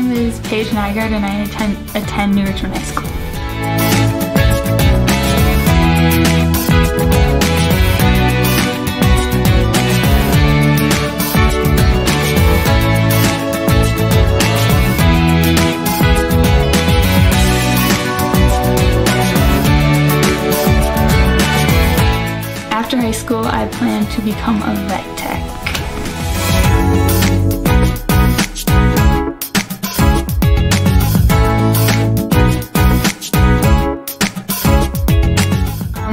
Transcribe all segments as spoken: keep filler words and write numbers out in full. name is Paige Nygaard and I attend, attend New Richmond High School. After high school, I plan to become a vet tech.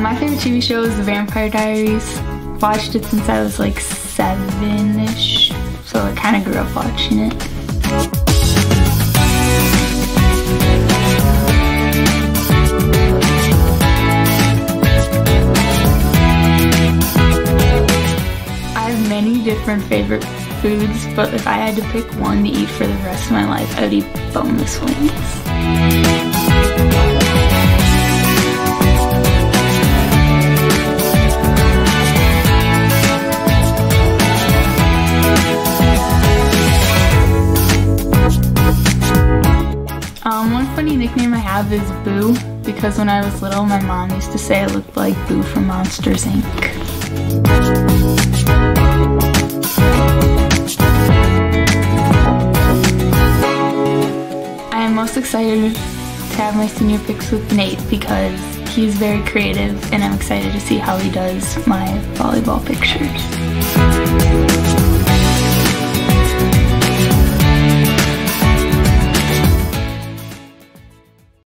My favorite T V show is The Vampire Diaries. Watched it since I was like seven-ish, so I kind of grew up watching it. I have many different favorite foods, but if I had to pick one to eat for the rest of my life, I would eat boneless wings. Um, one funny nickname I have is Boo, because when I was little, my mom used to say I looked like Boo from Monsters, Incorporated. I am most excited to have my senior picks with Nate because he's very creative and I'm excited to see how he does my volleyball pictures.